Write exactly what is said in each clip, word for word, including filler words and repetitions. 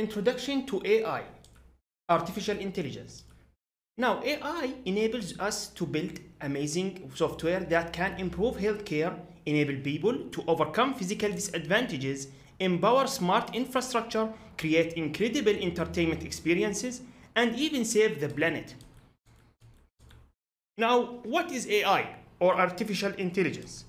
Introduction to A I, Artificial Intelligence. Now, A I enables us to build amazing software that can improve healthcare, enable people to overcome physical disadvantages, empower smart infrastructure, create incredible entertainment experiences, and even save the planet. Now, what is A I or artificial intelligence?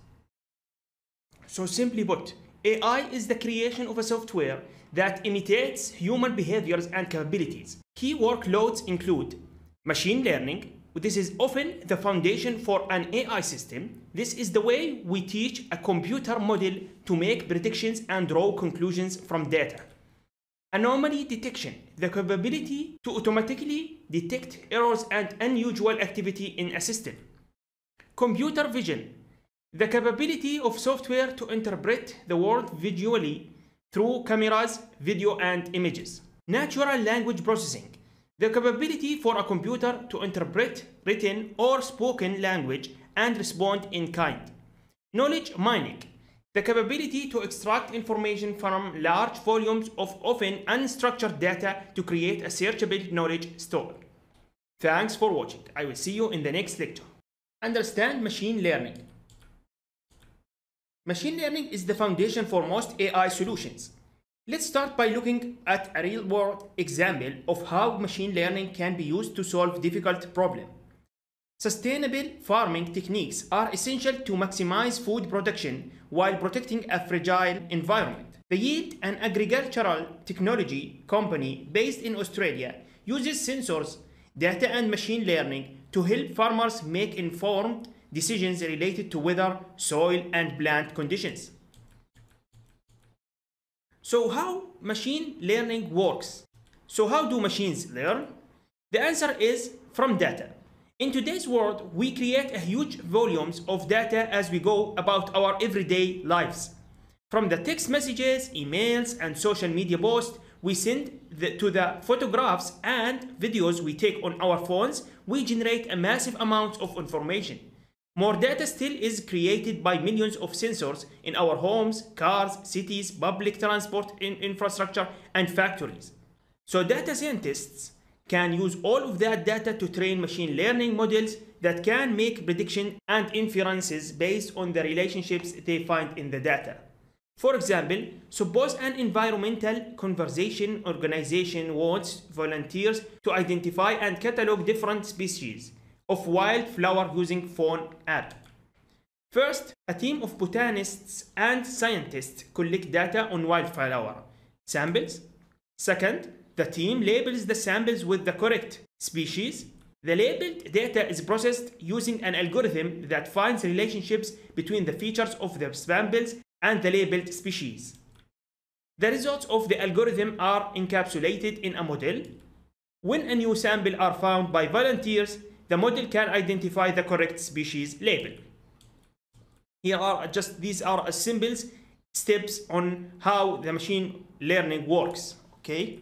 So simply put, A I is the creation of a software that imitates human behaviors and capabilities. Key workloads include machine learning. This is often the foundation for an A I system. This is the way we teach a computer model to make predictions and draw conclusions from data. Anomaly detection, the capability to automatically detect errors and unusual activity in a system. Computer vision, the capability of software to interpret the world visually through cameras, video, and images. Natural language processing, the capability for a computer to interpret written or spoken language and respond in kind. Knowledge mining, the capability to extract information from large volumes of often unstructured data to create a searchable knowledge store. Thanks for watching. I will see you in the next lecture. Understand machine learning. Machine learning is the foundation for most A I solutions. Let's start by looking at a real-world example of how machine learning can be used to solve difficult problems. Sustainable farming techniques are essential to maximize food production while protecting a fragile environment. The Yield, an agricultural technology company based in Australia, uses sensors, data, and machine learning to help farmers make informed decisions related to weather, soil, and plant conditions. So how machine learning works? So how do machines learn? The answer is from data. In today's world, we create a huge volumes of data as we go about our everyday lives. From the text messages, emails, and social media posts we send the, to the photographs and videos we take on our phones, we generate a massive amount of information. More data still is created by millions of sensors in our homes, cars, cities, public transport infrastructure, and factories. So data scientists can use all of that data to train machine learning models that can make predictions and inferences based on the relationships they find in the data. For example, suppose an environmental conservation organization wants volunteers to identify and catalog different species of wildflower using phone app. First, a team of botanists and scientists collect data on wildflower samples. Second, the team labels the samples with the correct species. The labeled data is processed using an algorithm that finds relationships between the features of the samples and the labeled species. The results of the algorithm are encapsulated in a model. When a new sample are found by volunteers, the model can identify the correct species label. Here are just, these are a simple steps on how the machine learning works, okay?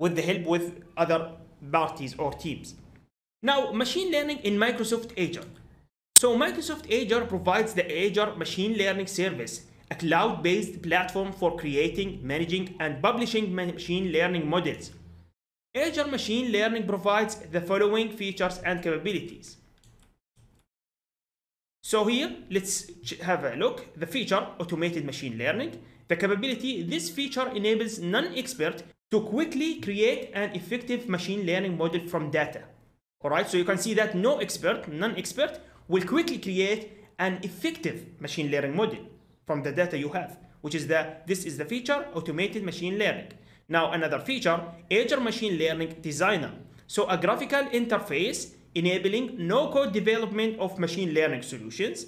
With the help with other parties or teams. Now, machine learning in Microsoft Azure. So Microsoft Azure provides the Azure Machine Learning Service, a cloud-based platform for creating, managing, and publishing machine learning models. Azure Machine Learning provides the following features and capabilities. So here, let's have a look. The feature, automated machine learning. The capability, this feature enables non-expert to quickly create an effective machine learning model from data. All right, so you can see that no expert, non-expert, will quickly create an effective machine learning model from the data you have, which is the, this is the feature, automated machine learning. Now another feature, Azure Machine Learning Designer. So a graphical interface enabling no-code development of machine learning solutions.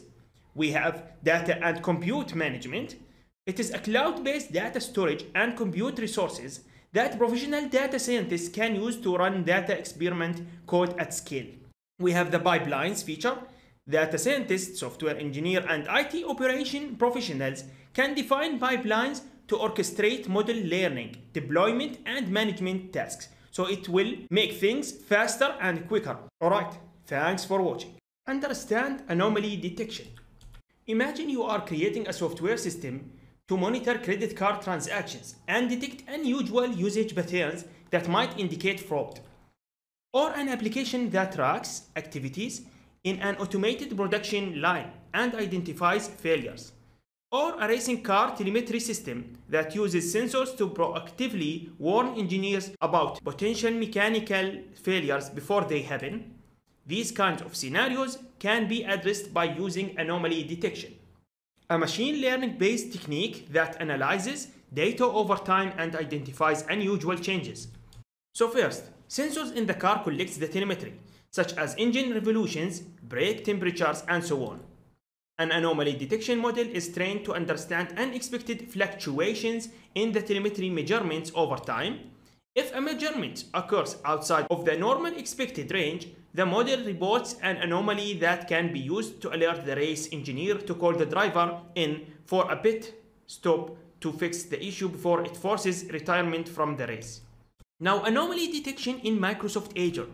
We have data and compute management. It is a cloud-based data storage and compute resources that professional data scientists can use to run data experiment code at scale. We have the pipelines feature. Data scientists, software engineer, and I T operation professionals can define pipelines to orchestrate model learning, deployment, and management tasks. So it will make things faster and quicker. All right, thanks for watching. Understand anomaly detection. Imagine you are creating a software system to monitor credit card transactions and detect unusual usage patterns that might indicate fraud, or an application that tracks activities in an automated production line and identifies failures, or a racing car telemetry system that uses sensors to proactively warn engineers about potential mechanical failures before they happen. These kinds of scenarios can be addressed by using anomaly detection, a machine learning-based technique that analyzes data over time and identifies unusual changes. So first, sensors in the car collects the telemetry, such as engine revolutions, brake temperatures, and so on. An anomaly detection model is trained to understand unexpected fluctuations in the telemetry measurements over time. If a measurement occurs outside of the normal expected range, the model reports an anomaly that can be used to alert the race engineer to call the driver in for a pit stop to fix the issue before it forces retirement from the race. Now, anomaly detection in Microsoft Azure.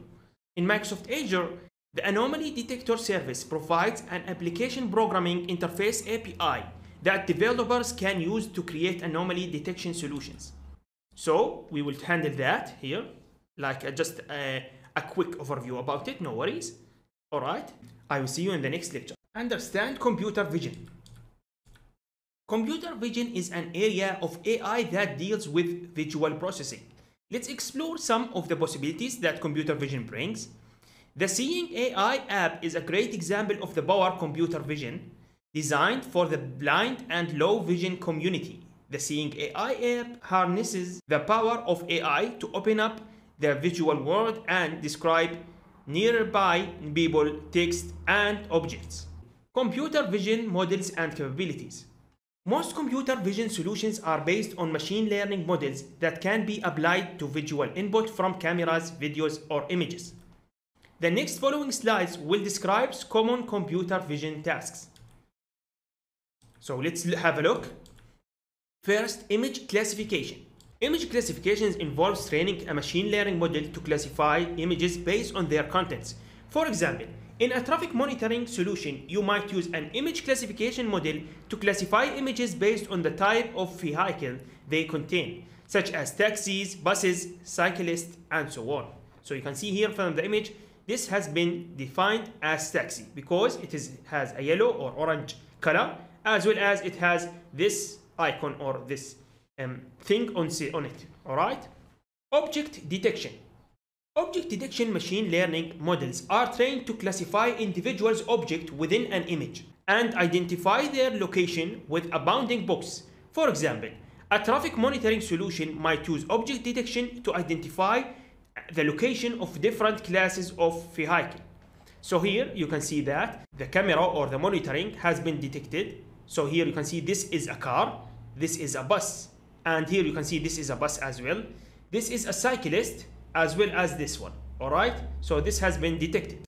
In Microsoft Azure, the Anomaly Detector service provides an application programming interface A P I that developers can use to create anomaly detection solutions. So we will handle that here, like a, just a, a quick overview about it, no worries. All right, I will see you in the next lecture. Understand computer vision. Computer vision is an area of A I that deals with visual processing. Let's explore some of the possibilities that computer vision brings. The Seeing A I app is a great example of the power of computer vision. Designed for the blind and low vision community, the Seeing A I app harnesses the power of A I to open up the visual world and describe nearby people, text, and objects. Computer vision models and capabilities. Most computer vision solutions are based on machine learning models that can be applied to visual input from cameras, videos, or images. The next following slides will describe common computer vision tasks. So let's have a look. First, image classification. Image classification involves training a machine learning model to classify images based on their contents. For example, in a traffic monitoring solution, you might use an image classification model to classify images based on the type of vehicle they contain, such as taxis, buses, cyclists, and so on. So you can see here from the image, this has been defined as taxi because it is, has a yellow or orange color, as well as it has this icon or this um, thing on, on it. All right. Object detection. Object detection machine learning models are trained to classify individuals' objects within an image and identify their location with a bounding box. For example, a traffic monitoring solution might use object detection to identify the location of different classes of vehicle. So here you can see that the camera or the monitoring has been detected. So here you can see this is a car, this is a bus, and here you can see this is a bus as well. This is a cyclist as well as this one. All right, so this has been detected.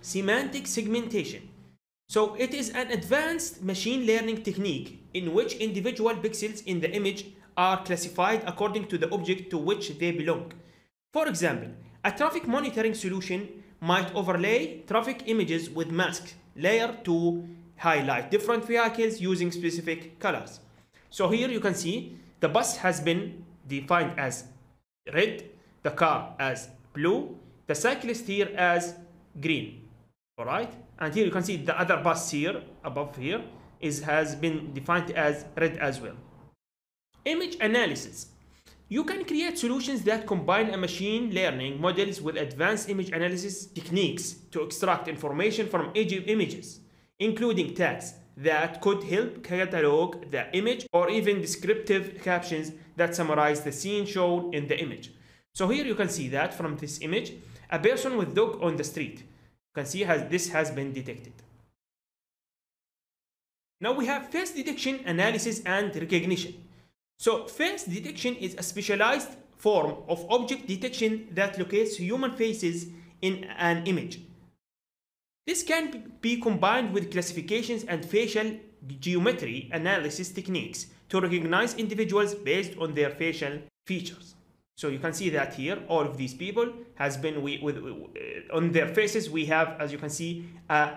Semantic segmentation. So it is an advanced machine learning technique in which individual pixels in the image are classified according to the object to which they belong. For example, a traffic monitoring solution might overlay traffic images with mask layer to highlight different vehicles using specific colors. So here you can see the bus has been defined as red, the car as blue, the cyclist here as green. All right, and here you can see the other bus here above here is has been defined as red as well. Image analysis. You can create solutions that combine a machine learning models with advanced image analysis techniques to extract information from images, including tags that could help catalog the image or even descriptive captions that summarize the scene shown in the image. So here you can see that from this image, a person with dog on the street. You can see has, this has been detected. Now we have face detection, analysis, and recognition. So face detection is a specialized form of object detection that locates human faces in an image. This can be combined with classifications and facial geometry analysis techniques to recognize individuals based on their facial features. So you can see that here, all of these people has been we, with, uh, on their faces. We have, as you can see, uh,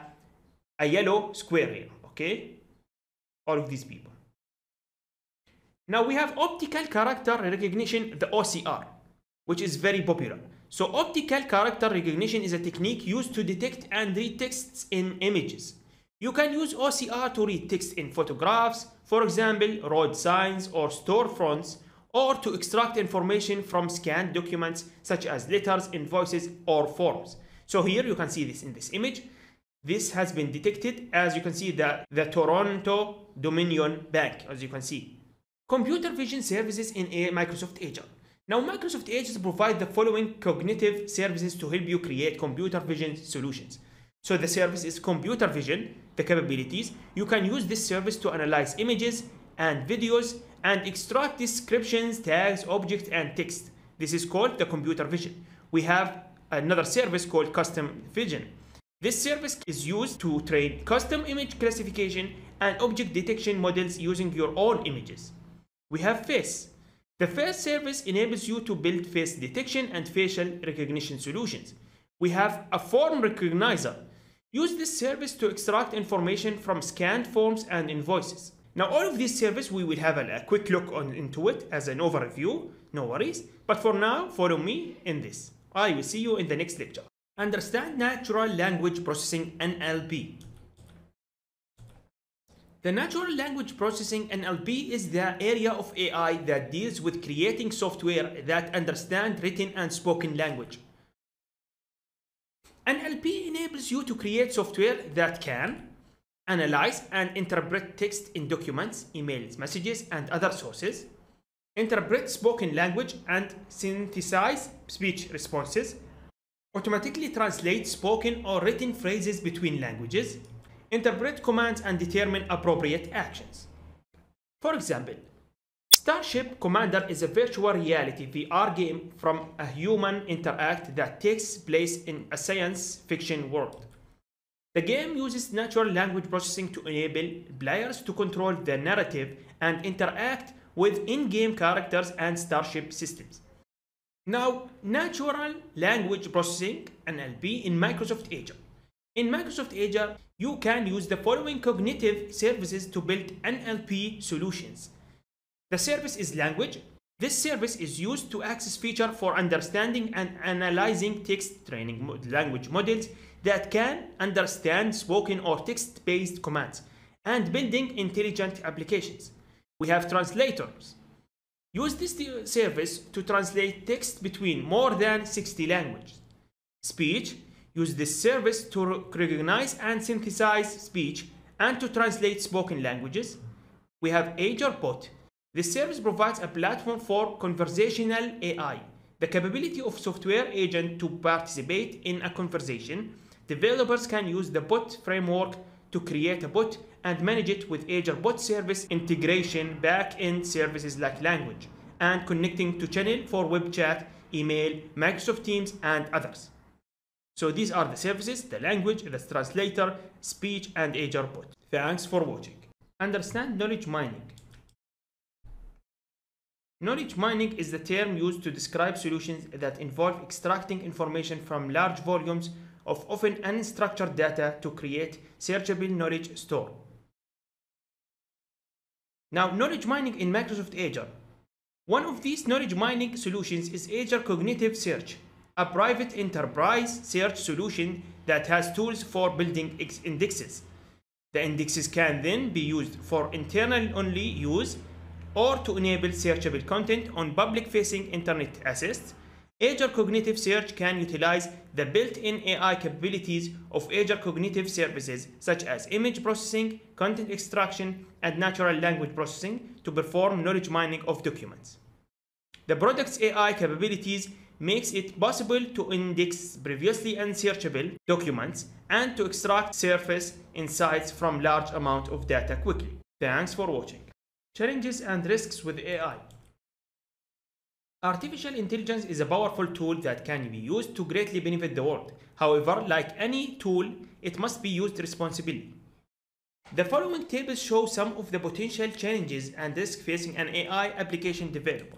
a yellow square here. Okay, all of these people. Now we have optical character recognition, the O C R, which is very popular. So optical character recognition is a technique used to detect and read texts in images. You can use O C R to read text in photographs, for example, road signs or storefronts, or to extract information from scanned documents such as letters, invoices, or forms. So here you can see this in this image. This has been detected, as you can see, the, the Toronto Dominion Bank, as you can see. Computer vision services in Microsoft Azure. Now, Microsoft Azure provides the following cognitive services to help you create computer vision solutions. So the service is computer vision, the capabilities. You can use this service to analyze images and videos and extract descriptions, tags, objects, and text. This is called the computer vision. We have another service called custom vision. This service is used to train custom image classification and object detection models using your own images. We have face. The face service enables you to build face detection and facial recognition solutions. We have a form recognizer. Use this service to extract information from scanned forms and invoices. Now, all of these services, we will have a, a quick look on, into it as an overview, no worries. But for now, follow me in this. I will see you in the next lecture. Understand natural language processing, N L P. The natural language processing, N L P, is the area of A I that deals with creating software that understands written and spoken language. N L P enables you to create software that can analyze and interpret text in documents, emails, messages, and other sources, interpret spoken language and synthesize speech responses, automatically translate spoken or written phrases between languages, interpret commands, and determine appropriate actions. For example, Starship Commander is a virtual reality V R game from a human interact that takes place in a science fiction world. The game uses natural language processing to enable players to control the narrative and interact with in-game characters and Starship systems. Now, natural language processing, N L P, in Microsoft Azure. In Microsoft Azure, you can use the following cognitive services to build N L P solutions. The service is language. This service is used to access features for understanding and analyzing text, training language models that can understand spoken or text-based commands, and building intelligent applications. We have translators. Use this service to translate text between more than sixty languages. Speech. Use this service to recognize and synthesize speech and to translate spoken languages. We have Azure Bot. This service provides a platform for conversational A I, the capability of software agent to participate in a conversation. Developers can use the bot framework to create a bot and manage it with Azure Bot service integration, back-end services like language, and connecting to channel for web chat, email, Microsoft Teams, and others. So these are the services, the language, the translator, speech, and Azure Bot. Thanks for watching. Understand knowledge mining. Knowledge mining is the term used to describe solutions that involve extracting information from large volumes of often unstructured data to create searchable knowledge store. Now, knowledge mining in Microsoft Azure. One of these knowledge mining solutions is Azure Cognitive Search, a private enterprise search solution that has tools for building indexes. The indexes can then be used for internal only use or to enable searchable content on public-facing internet assets. Azure Cognitive Search can utilize the built-in A I capabilities of Azure Cognitive Services, such as image processing, content extraction, and natural language processing to perform knowledge mining of documents. The product's A I capabilities makes it possible to index previously unsearchable documents and to extract surface insights from large amounts of data quickly. Thanks for watching. Challenges and risks with A I. Artificial intelligence is a powerful tool that can be used to greatly benefit the world. However, like any tool, it must be used responsibly. The following tables show some of the potential challenges and risks facing an A I application developer.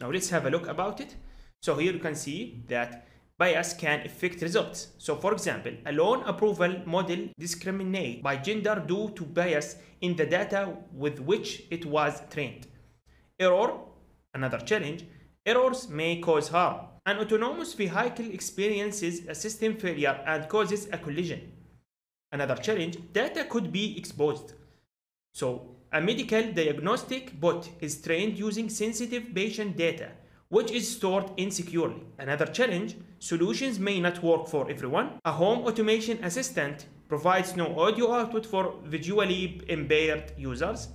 Now let's have a look about it. So here you can see that bias can affect results. So for example, a loan approval model discriminates by gender due to bias in the data with which it was trained. Error, another challenge, errors may cause harm. An autonomous vehicle experiences a system failure and causes a collision. Another challenge, data could be exposed. So a medical diagnostic bot is trained using sensitive patient data, which is stored insecurely. Another challenge, solutions may not work for everyone. A home automation assistant provides no audio output for visually impaired users.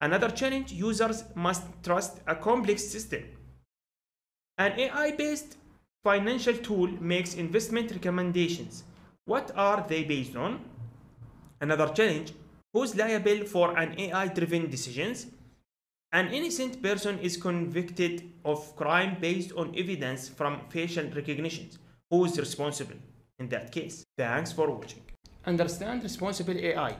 Another challenge, users must trust a complex system. An A I-based financial tool makes investment recommendations. What are they based on? Another challenge, who's liable for an A I-driven decisions? An innocent person is convicted of crime based on evidence from facial recognition. Who is responsible in that case? Thanks for watching. Understand responsible A I.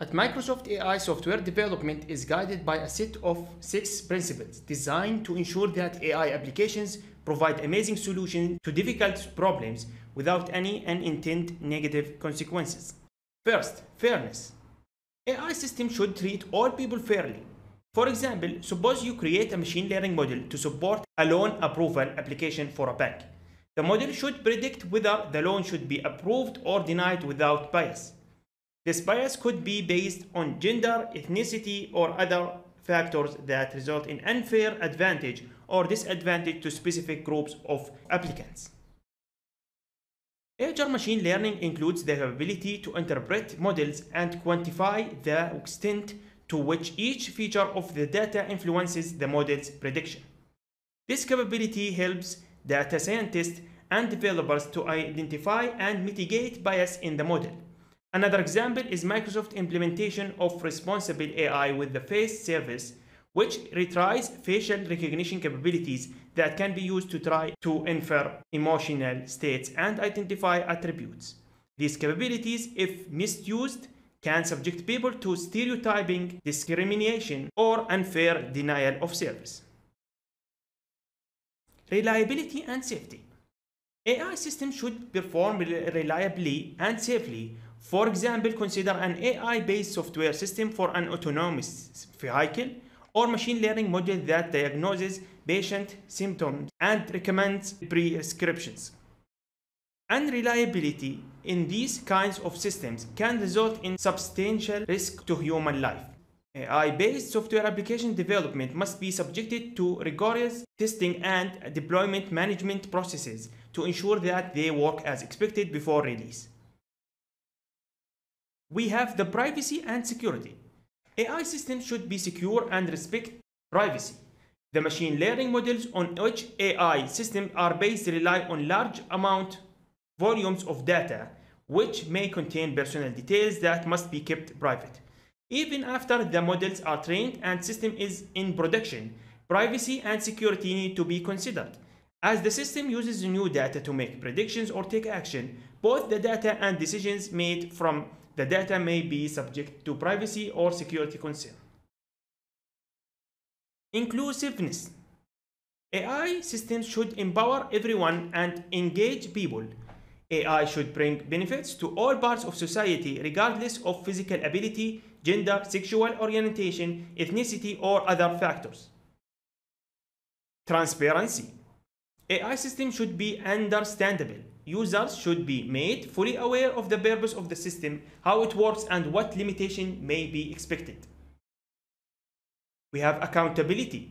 At Microsoft, A I software development is guided by a set of six principles designed to ensure that A I applications provide amazing solutions to difficult problems without any unintended negative consequences. First, fairness. A I system should treat all people fairly. For example, suppose you create a machine learning model to support a loan approval application for a bank. The model should predict whether the loan should be approved or denied without bias. This bias could be based on gender, ethnicity, or other factors that result in unfair advantage or disadvantage to specific groups of applicants. Azure Machine Learning includes the ability to interpret models and quantify the extent to which each feature of the data influences the model's prediction. This capability helps data scientists and developers to identify and mitigate bias in the model. Another example is Microsoft's implementation of responsible A I with the Face service, which retries facial recognition capabilities that can be used to try to infer emotional states and identify attributes. These capabilities, if misused, can subject people to stereotyping, discrimination, or unfair denial of service. Reliability and safety. A I systems should perform reliably and safely. For example, consider an A I-based software system for an autonomous vehicle or machine learning model that diagnoses patient symptoms and recommends prescriptions. Unreliability in these kinds of systems can result in substantial risk to human life. A I-based software application development must be subjected to rigorous testing and deployment management processes to ensure that they work as expected before release. We have the privacy and security. A I systems should be secure and respect privacy. The machine learning models on which A I systems are based rely on large amount volumes of data, which may contain personal details that must be kept private. Even after the models are trained and system is in production, privacy and security need to be considered. As the system uses new data to make predictions or take action, both the data and decisions made from the data may be subject to privacy or security concerns. Inclusiveness. A I systems should empower everyone and engage people. A I should bring benefits to all parts of society, regardless of physical ability, gender, sexual orientation, ethnicity, or other factors. Transparency. A I systems should be understandable. Users should be made fully aware of the purpose of the system, how it works, and what limitation may be expected. We have accountability.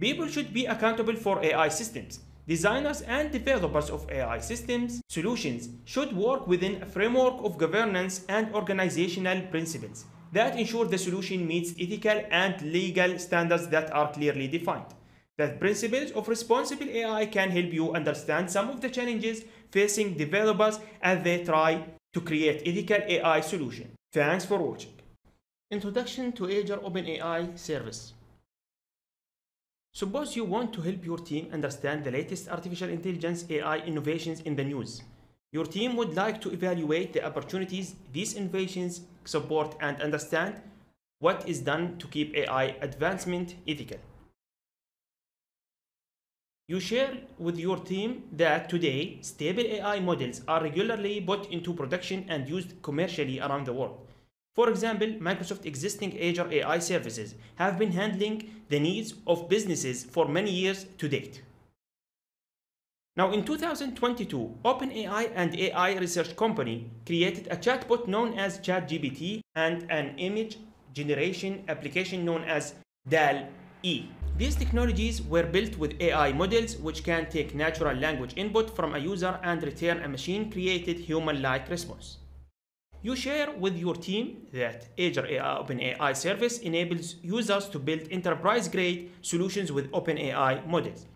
People should be accountable for A I systems. Designers and developers of A I systems solutions should work within a framework of governance and organizational principles that ensure the solution meets ethical and legal standards that are clearly defined. The principles of responsible A I can help you understand some of the challenges facing developers as they try to create ethical A I solutions. Thanks for watching. Introduction to Azure OpenAI Service. Suppose you want to help your team understand the latest artificial intelligence A I innovations in the news. Your team would like to evaluate the opportunities these innovations support and understand what is done to keep A I advancement ethical. You share with your team that today, stable A I models are regularly put into production and used commercially around the world. For example, Microsoft's existing Azure A I services have been handling the needs of businesses for many years to date. Now, in two thousand twenty-two, OpenAI and A I research company created a chatbot known as ChatGPT and an image generation application known as DALL-E. These technologies were built with A I models which can take natural language input from a user and return a machine-created human-like response. You share with your team that Azure OpenAI service enables users to build enterprise-grade solutions with OpenAI models.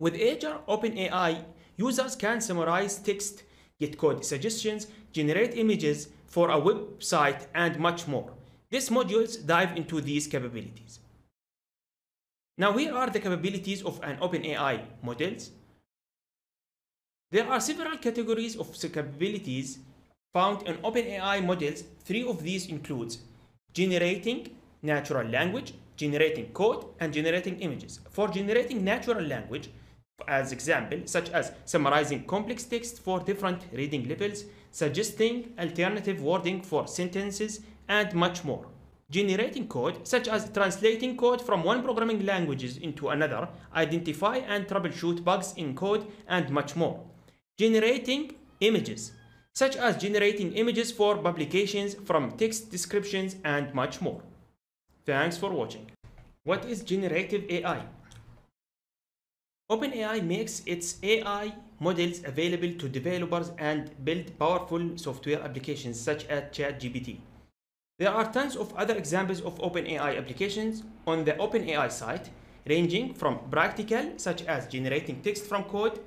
With Azure OpenAI, users can summarize text, get code suggestions, generate images for a website, and much more. These modules dive into these capabilities. Now, here are the capabilities of an OpenAI models. There are several categories of capabilities found in OpenAI models. Three of these includes generating natural language, generating code, and generating images. For generating natural language, as example, such as summarizing complex text for different reading levels, suggesting alternative wording for sentences, and much more. Generating code, such as translating code from one programming language into another, identify and troubleshoot bugs in code, and much more. Generating images, such as generating images for publications from text descriptions, and much more. Thanks for watching. What is generative A I? OpenAI makes its A I models available to developers and build powerful software applications such as ChatGPT. There are tons of other examples of OpenAI applications on the OpenAI site, ranging from practical, such as generating text from code,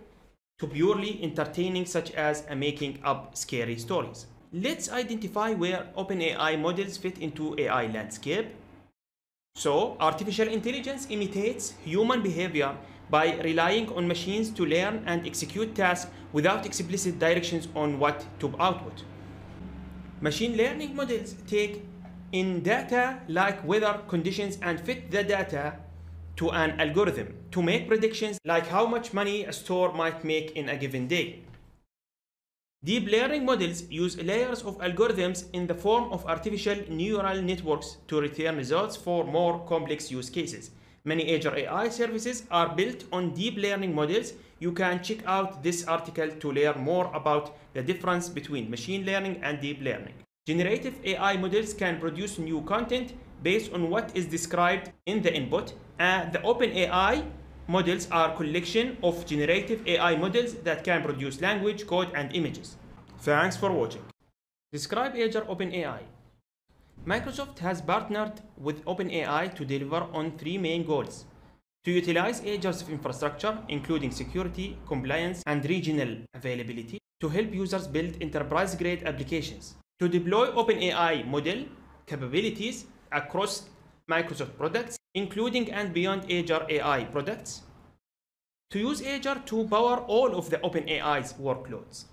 to purely entertaining, such as making up scary stories. Let's identify where OpenAI models fit into A I landscape. So, artificial intelligence imitates human behavior by relying on machines to learn and execute tasks without explicit directions on what to output. Machine learning models take in data like weather conditions and fit the data to an algorithm to make predictions like how much money a store might make in a given day. Deep learning models use layers of algorithms in the form of artificial neural networks to return results for more complex use cases. Many Azure A I services are built on deep learning models. You can check out this article to learn more about the difference between machine learning and deep learning. Generative A I models can produce new content based on what is described in the input, and the OpenAI models are a collection of generative A I models that can produce language, code, and images. Thanks for watching. Describe Azure OpenAI. Microsoft has partnered with OpenAI to deliver on three main goals: to utilize Azure's infrastructure, including security, compliance, and regional availability, to help users build enterprise-grade applications, to deploy OpenAI model capabilities across Microsoft products, including and beyond Azure A I products, to use Azure to power all of the OpenAI's workloads.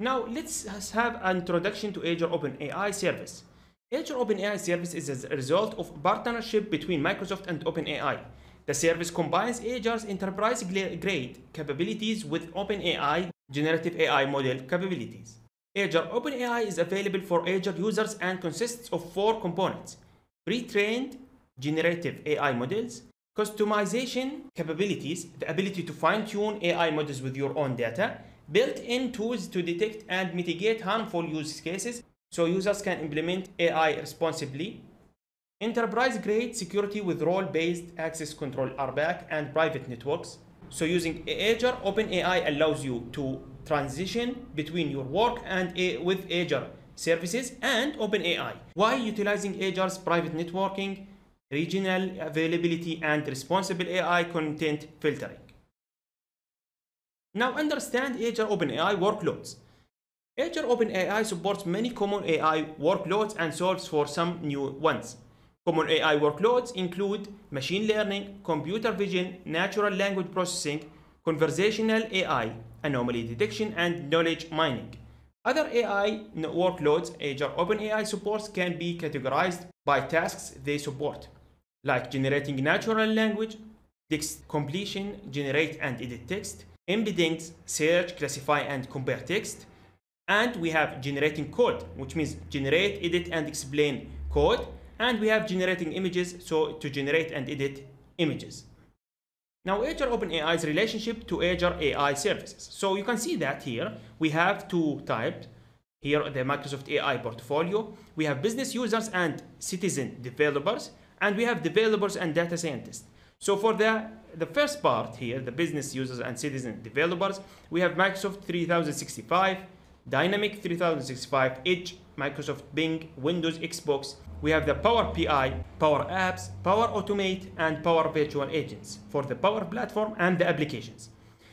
Now, let's have an introduction to Azure OpenAI Service. Azure OpenAI Service is a result of a partnership between Microsoft and OpenAI. The service combines Azure's enterprise-grade capabilities with OpenAI generative A I model capabilities. Azure OpenAI is available for Azure users and consists of four components: pre-trained generative A I models, customization capabilities, the ability to fine-tune A I models with your own data, built-in tools to detect and mitigate harmful use cases so users can implement A I responsibly, enterprise-grade security with role-based access control R B A C and private networks. So using Azure OpenAI allows you to transition between your work and a with Azure services and OpenAI while utilizing Azure's private networking, regional availability, and responsible A I content filtering. Now, understand Azure OpenAI workloads. Azure OpenAI supports many common A I workloads and solves for some new ones. Common A I workloads include machine learning, computer vision, natural language processing, conversational A I, anomaly detection, and knowledge mining. Other A I workloads Azure OpenAI supports can be categorized by tasks they support, like generating natural language, text completion, generate and edit text, embedding, search, classify and compare text. And we have generating code, which means generate, edit and explain code. And we have generating images, so to generate and edit images. Now, Azure OpenAI's relationship to Azure A I services. So you can see that here we have two types. Here the Microsoft A I portfolio. We have business users and citizen developers, and we have developers and data scientists. So for the, the first part here, the business users and citizen developers, we have Microsoft three thousand sixty-five, Dynamic three thousand sixty-five, Edge, Microsoft Bing, Windows, Xbox. We have the Power P I, Power Apps, Power Automate, and Power Virtual Agents for the Power Platform and the applications.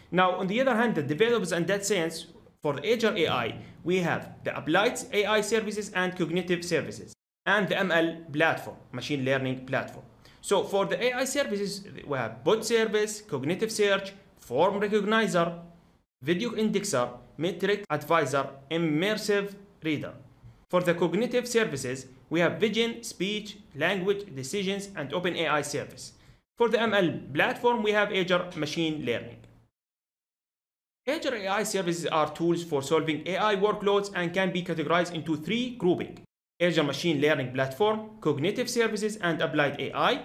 Now, on the other hand, the developers and data science for the Azure A I, we have the Applied A I services and Cognitive services, and the M L platform, Machine Learning platform. So for the A I services, we have Bot service, Cognitive Search, Form Recognizer, Video Indexer, Metric Advisor, Immersive Reader. For the Cognitive services, we have Vision, Speech, Language, Decisions, and OpenAI Service. For the M L platform, we have Azure Machine Learning. Azure A I services are tools for solving A I workloads and can be categorized into three grouping: Azure Machine Learning Platform, Cognitive Services, and Applied A I.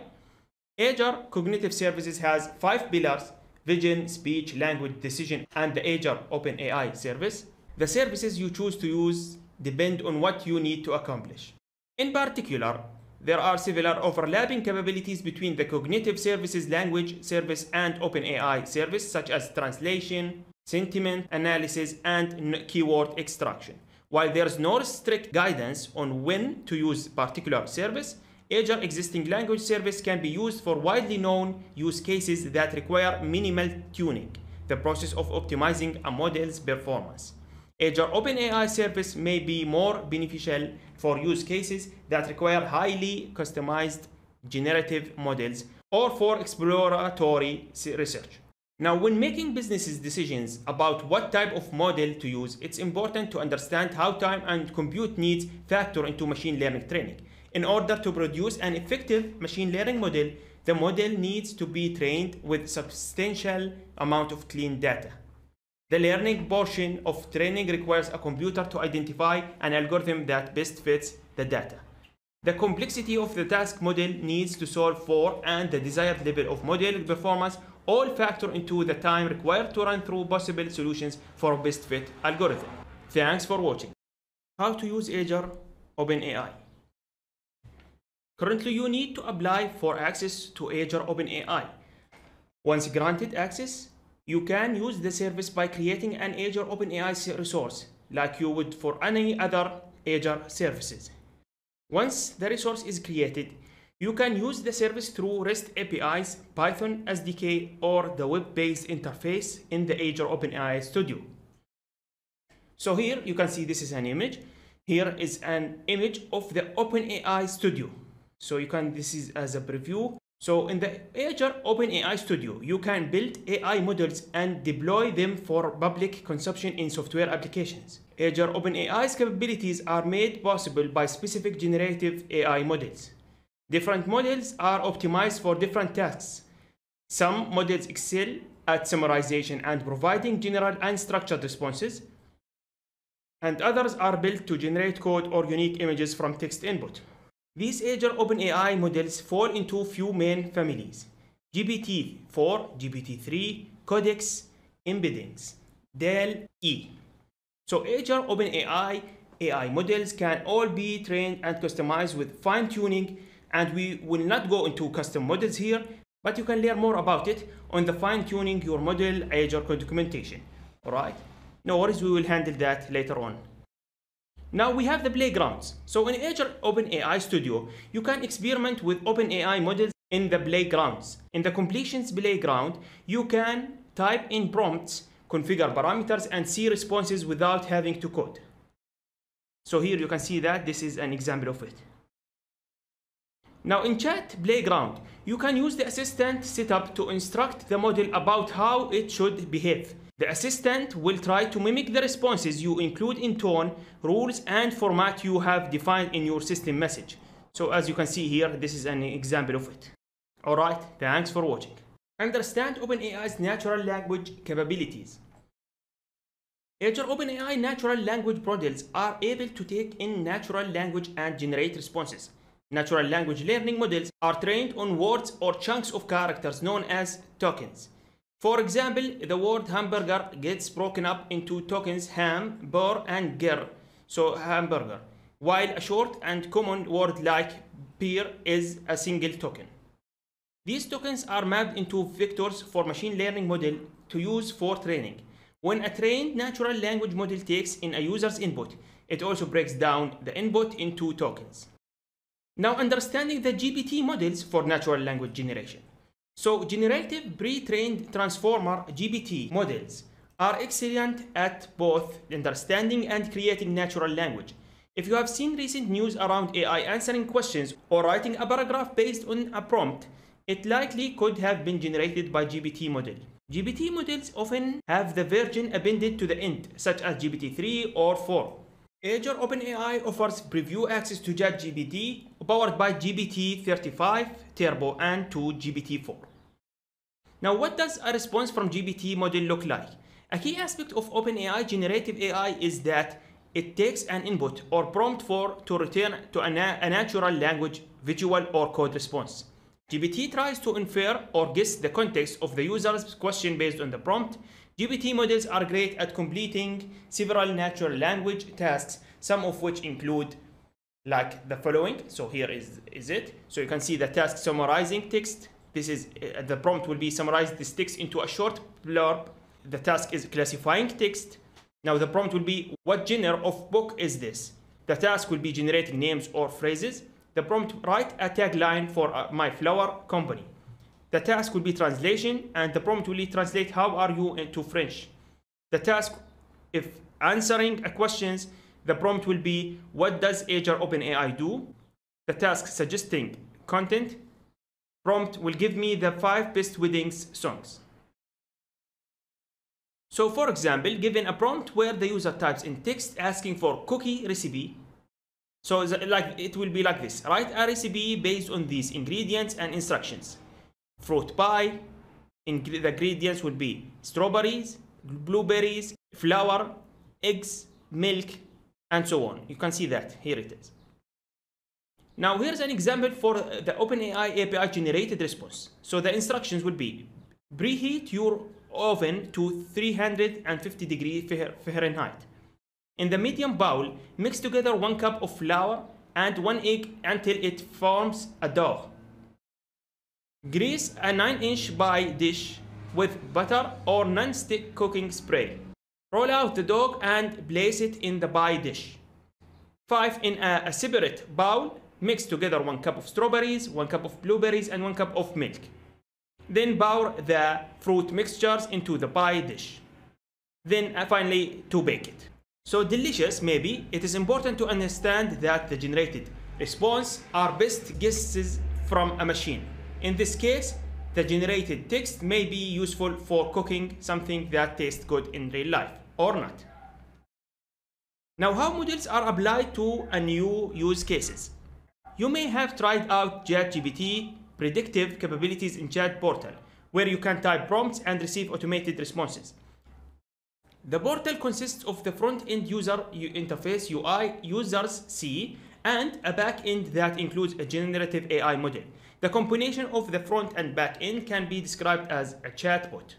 Azure Cognitive Services has five pillars: Vision, Speech, Language, Decision, and the Azure OpenAI Service. The services you choose to use depend on what you need to accomplish. In particular, there are several overlapping capabilities between the Cognitive Services Language Service and OpenAI Service, such as translation, sentiment analysis, and keyword extraction. While there is no strict guidance on when to use particular service, Azure existing language service can be used for widely known use cases that require minimal tuning, the process of optimizing a model's performance. Azure OpenAI service may be more beneficial for use cases that require highly customized generative models or for exploratory research. Now, when making business decisions about what type of model to use, it's important to understand how time and compute needs factor into machine learning training. In order to produce an effective machine learning model, the model needs to be trained with substantial amount of clean data. The learning portion of training requires a computer to identify an algorithm that best fits the data. The complexity of the task model needs to solve for and the desired level of model performance all factor into the time required to run through possible solutions for a best fit algorithm. Thanks for watching. How to use Azure OpenAI. Currently, you need to apply for access to Azure OpenAI. Once granted access, you can use the service by creating an Azure OpenAI resource, like you would for any other Azure services. Once the resource is created, you can use the service through REST A P Is, Python S D K, or the web-based interface in the Azure OpenAI Studio. So here you can see this is an image. Here is an image of the OpenAI Studio. So you can, this is as a preview. So in the Azure OpenAI Studio, you can build A I models and deploy them for public consumption in software applications. Azure OpenAI's capabilities are made possible by specific generative A I models. Different models are optimized for different tasks. Some models excel at summarization and providing general and structured responses, and others are built to generate code or unique images from text input. These Azure OpenAI models fall into few main families: G P T four, G P T three, Codex, Embeddings, DALL-E. So Azure OpenAI A I models can all be trained and customized with fine-tuning, and we will not go into custom models here, but you can learn more about it on the fine-tuning your model Azure documentation. All right, no worries, we will handle that later on. Now we have the playgrounds. So in Azure OpenAI Studio, you can experiment with OpenAI models in the playgrounds. In the completions playground, you can type in prompts, configure parameters, and see responses without having to code. So here you can see that this is an example of it. Now in Chat Playground, you can use the assistant setup to instruct the model about how it should behave. The assistant will try to mimic the responses you include in tone, rules, and format you have defined in your system message. So as you can see here, this is an example of it. All right, thanks for watching. Understand OpenAI's natural language capabilities. Azure OpenAI natural language models are able to take in natural language and generate responses. Natural language learning models are trained on words or chunks of characters known as tokens. For example, the word hamburger gets broken up into tokens ham, bur, and ger, so hamburger, while a short and common word like beer is a single token. These tokens are mapped into vectors for machine learning model to use for training. When a trained natural language model takes in a user's input, it also breaks down the input into tokens. Now understanding the G P T models for natural language generation. So generative pre-trained transformer G P T models are excellent at both understanding and creating natural language. If you have seen recent news around A I answering questions or writing a paragraph based on a prompt, it likely could have been generated by G P T model. G P T models often have the version appended to the end, such as G P T three or four. Azure OpenAI offers preview access to ChatGPT, powered by G P T thirty-five Turbo and to G P T four. Now, what does a response from G P T model look like? A key aspect of OpenAI generative A I is that it takes an input or prompt for to return to a, na a natural language, visual or code response. G P T tries to infer or guess the context of the user's question based on the prompt. G P T models are great at completing several natural language tasks, some of which include like the following. So here is, is it. So you can see the task summarizing text. This is uh, the prompt will be summarized this text into a short blurb. The task is classifying text. Now the prompt will be, what genre of book is this? The task will be generating names or phrases. The prompt, write a tagline for uh, my flower company. The task will be translation, and the prompt will translate how are you into French. The task, if answering a questions, the prompt will be, what does Azure OpenAI do? The task, suggesting content. Prompt will give me the five best weddings songs. So for example, given a prompt where the user types in text asking for cookie recipe, so like it will be like this, write a recipe based on these ingredients and instructions. Fruit pie, and the ingredients would be strawberries, blueberries, flour, eggs, milk, and so on. You can see that, here it is. Now here's an example for the OpenAI A P I generated response. So the instructions would be, preheat your oven to three hundred fifty degrees Fahrenheit. In the medium bowl, mix together one cup of flour and one egg until it forms a dough. Grease a nine inch pie dish with butter or non-stick cooking spray. Roll out the dough and place it in the pie dish. Five in a, a separate bowl, mix together one cup of strawberries, one cup of blueberries, and one cup of milk. Then pour the fruit mixtures into the pie dish. Then uh, finally to bake it. So delicious, maybe. It is important to understand that the generated response are best guesses from a machine. In this case, the generated text may be useful for cooking something that tastes good in real life or not. Now, how models are applied to a new use cases. You may have tried out ChatGPT predictive capabilities in Chat Portal, where you can type prompts and receive automated responses. The portal consists of the front-end user interface U I users see and a back-end that includes a generative A I model. The combination of the front and back end can be described as a chatbot.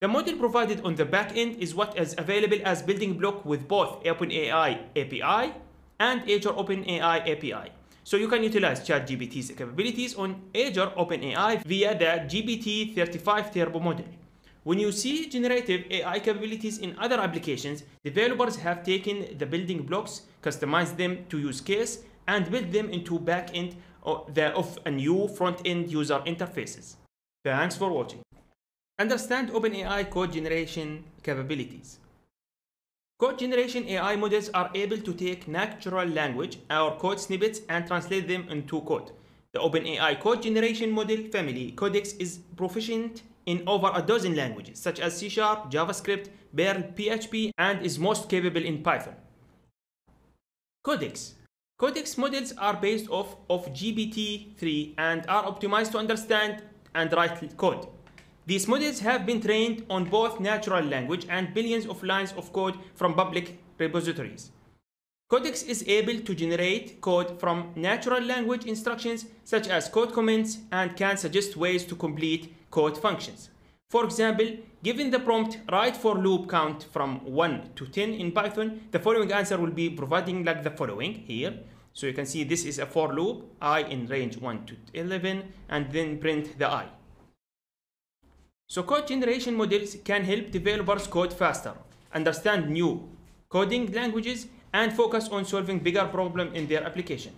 The model provided on the back end is what is available as building block with both OpenAI A P I and Azure OpenAI A P I. So you can utilize ChatGPT's capabilities on Azure OpenAI via the G P T thirty-five Turbo model. When you see generative A I capabilities in other applications, developers have taken the building blocks, customized them to use case, and built them into back end of a new front-end user interfaces. Thanks for watching. Understand OpenAI code generation capabilities. Code generation A I models are able to take natural language or code snippets and translate them into code. The OpenAI code generation model family Codex is proficient in over a dozen languages such as C sharp, JavaScript, Perl, P H P, and is most capable in Python. Codex. Codex models are based off of G P T three and are optimized to understand and write code. These models have been trained on both natural language and billions of lines of code from public repositories. Codex is able to generate code from natural language instructions such as code comments and can suggest ways to complete code functions. For example, given the prompt write for loop count from one to ten in Python, the following answer will be providing like the following here. So you can see this is a for loop, I in range one to eleven, and then print the I. So code generation models can help developers code faster, understand new coding languages, and focus on solving bigger problems in their application.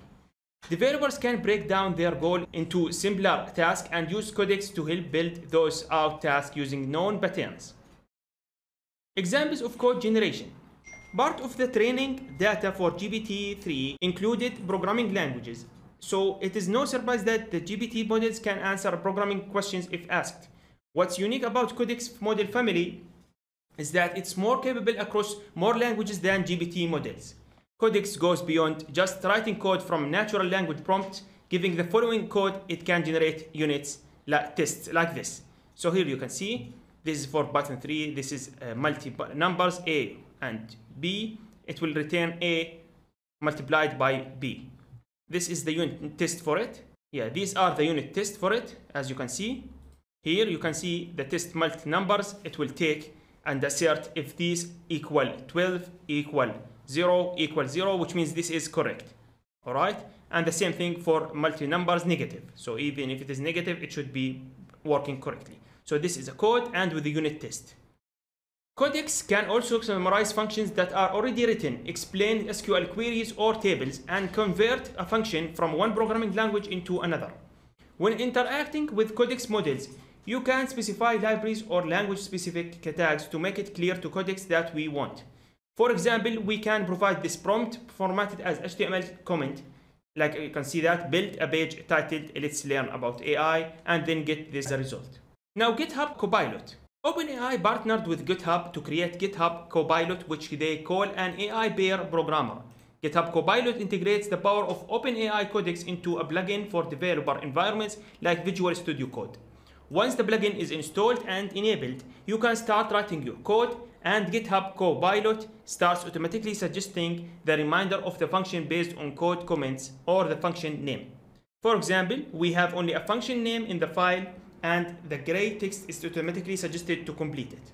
Developers can break down their goal into simpler tasks and use Codex to help build those out tasks using known patterns. Examples of code generation. Part of the training data for G P T three included programming languages, so it is no surprise that the G P T models can answer programming questions if asked. What's unique about Codex model family is that it's more capable across more languages than G P T models. Codex goes beyond just writing code from natural language prompts. Giving the following code, it can generate units, like tests, like this. So here you can see, this is for button three, this is uh, multi numbers A and B. It will return A multiplied by B. This is the unit test for it. Yeah, these are the unit tests for it, as you can see. Here you can see the test multi numbers, it will take and assert if these equal twelve, equal zero, equal zero, which means this is correct. All right, and the same thing for multi numbers negative, so even if it is negative it should be working correctly. So this is a code and with the unit test. Codex can also summarize functions that are already written, explain S Q L queries or tables, and convert a function from one programming language into another. When interacting with Codex models, you can specify libraries or language specific tags to make it clear to Codex that we want. For example, we can provide this prompt formatted as H T M L comment, like you can see that, build a page titled Let's Learn About A I, and then get this result. Now, GitHub Copilot. OpenAI partnered with GitHub to create GitHub Copilot, which they call an A I pair programmer. GitHub Copilot integrates the power of OpenAI Codex into a plugin for developer environments like Visual Studio Code. Once the plugin is installed and enabled, you can start writing your code, and GitHub Copilot starts automatically suggesting the reminder of the function based on code comments or the function name. For example, we have only a function name in the file, and the gray text is automatically suggested to complete it.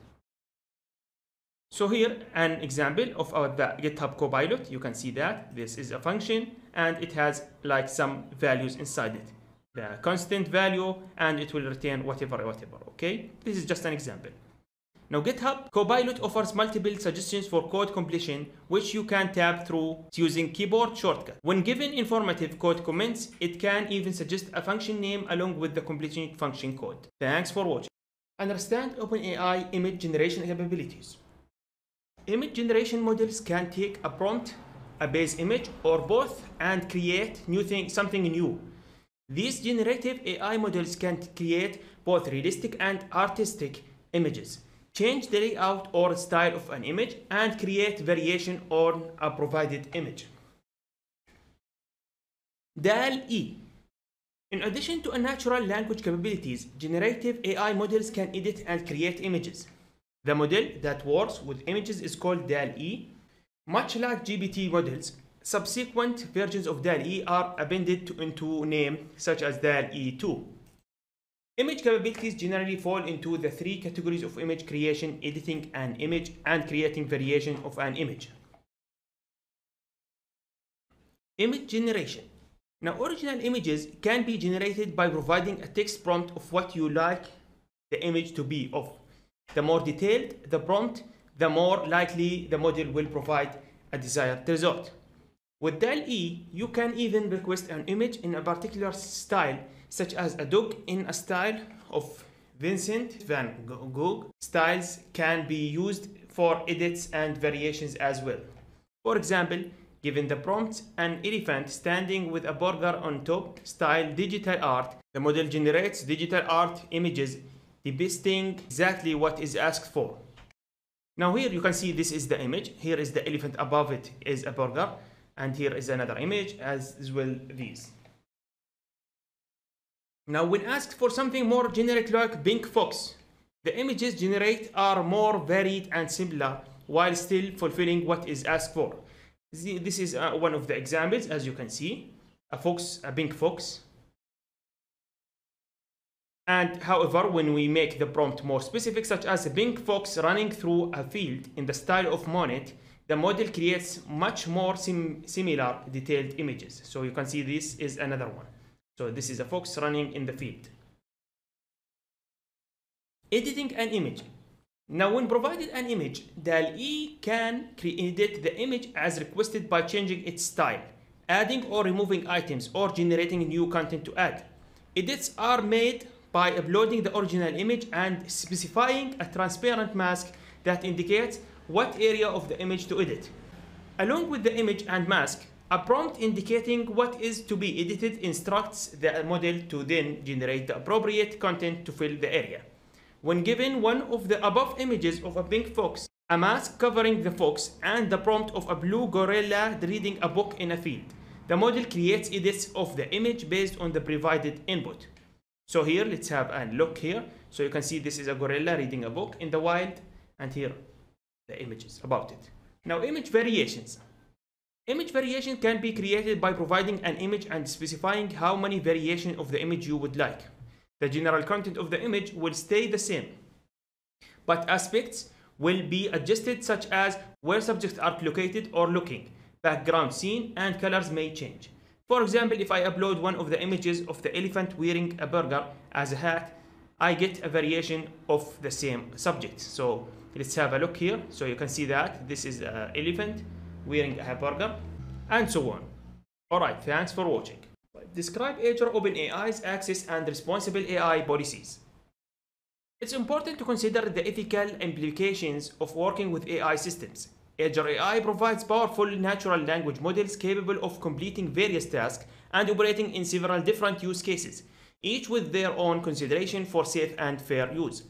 So here an example of our the GitHub Copilot. You can see that this is a function and it has like some values inside it, the constant value, and it will return whatever whatever. Okay, this is just an example. Now, GitHub Copilot offers multiple suggestions for code completion, which you can tab through using keyboard shortcut. When given informative code comments, it can even suggest a function name along with the completion function code. Thanks for watching. Understand OpenAI image generation capabilities. Image generation models can take a prompt, a base image, or both, and create new thing, something new. These generative A I models can create both realistic and artistic images, change the layout or style of an image, and create variation on a provided image. DALL-E. In addition to a natural language capabilities, generative A I models can edit and create images. The model that works with images is called DALL-E. Much like G P T models, subsequent versions of DALL-E are appended to, into name, such as DALL-E two. Image capabilities generally fall into the three categories of image creation: editing an image, and creating variation of an image. Image generation. Now, original images can be generated by providing a text prompt of what you like the image to be of. The more detailed the prompt, the more likely the model will provide a desired result. With DALL-E, you can even request an image in a particular style, such as a dog in a style of Vincent van Gogh. Styles can be used for edits and variations as well. For example, given the prompt, an elephant standing with a burger on top, style digital art, the model generates digital art images depicting exactly what is asked for. Now here you can see this is the image. Here is the elephant, above it is a burger, and here is another image as well, these. Now, when asked for something more generic like pink fox, The images generated are more varied and simpler while still fulfilling what is asked for. This is uh, one of the examples, as you can see, a fox, a pink fox. And however, when we make the prompt more specific, such as a pink fox running through a field in the style of Monet, the model creates much more sim similar detailed images. So you can see this is another one. So this is a fox running in the field. Editing an image. Now, when provided an image, DALL-E can edit the image as requested by changing its style, adding or removing items, or generating new content to add. Edits are made by uploading the original image and specifying a transparent mask that indicates what area of the image to edit. Along with the image and mask, a prompt indicating what is to be edited instructs the model to then generate the appropriate content to fill the area. When given one of the above images of a pink fox, a mask covering the fox, and the prompt of a blue gorilla reading a book in a field, the model creates edits of the image based on the provided input. So here, let's have a look here. So you can see this is a gorilla reading a book in the wild, and here the images about it. Now, image variations. Image variation can be created by providing an image and specifying how many variations of the image you would like. The general content of the image will stay the same, but aspects will be adjusted, such as where subjects are located or looking, background scene, and colors may change. For example, if I upload one of the images of the elephant wearing a burger as a hat, I get a variation of the same subject. So let's have a look here. So you can see that this is an elephant wearing a burger, and so on. All right, thanks for watching. Describe Azure OpenAI's access and responsible A I policies. It's important to consider the ethical implications of working with A I systems. Azure A I provides powerful natural language models capable of completing various tasks and operating in several different use cases, each with their own consideration for safe and fair use.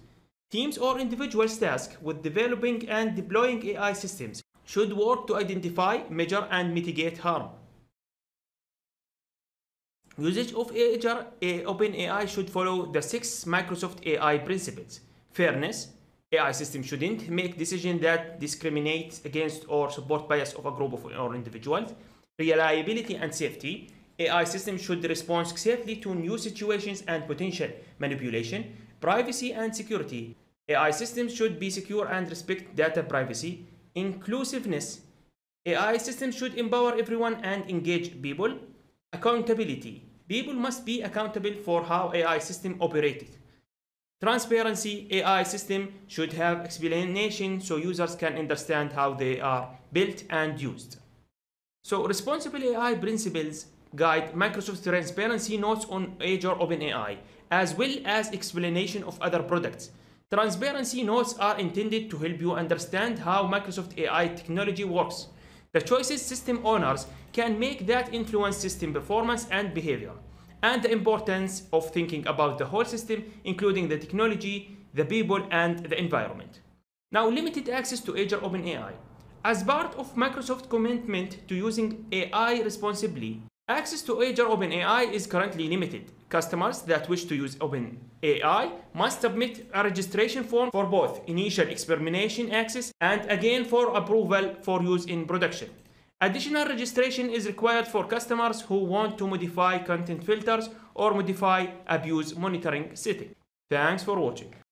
Teams or individuals tasked with developing and deploying A I systems should work to identify, measure, and mitigate harm. Usage of Azure OpenAI should follow the six Microsoft A I principles. Fairness. A I systems shouldn't make decisions that discriminate against or support bias of a group of or individuals. Reliability and safety. A I systems should respond safely to new situations and potential manipulation. Privacy and security. A I systems should be secure and respect data privacy. Inclusiveness. A I systems should empower everyone and engage people. Accountability. People must be accountable for how A I system operated. Transparency. A I system should have explanation so users can understand how they are built and used. So responsible A I principles guide Microsoft's transparency notes on Azure OpenAI, as well as explanation of other products. Transparency notes are intended to help you understand how Microsoft A I technology works. The choices system owners can make that influence system performance and behavior, and the importance of thinking about the whole system, including the technology, the people, and the environment. Now, limited access to Azure OpenAI. As part of Microsoft's commitment to using A I responsibly, access to Azure OpenAI is currently limited. Customers that wish to use OpenAI must submit a registration form for both initial experimentation access and again for approval for use in production. Additional registration is required for customers who want to modify content filters or modify abuse monitoring settings. Thanks for watching.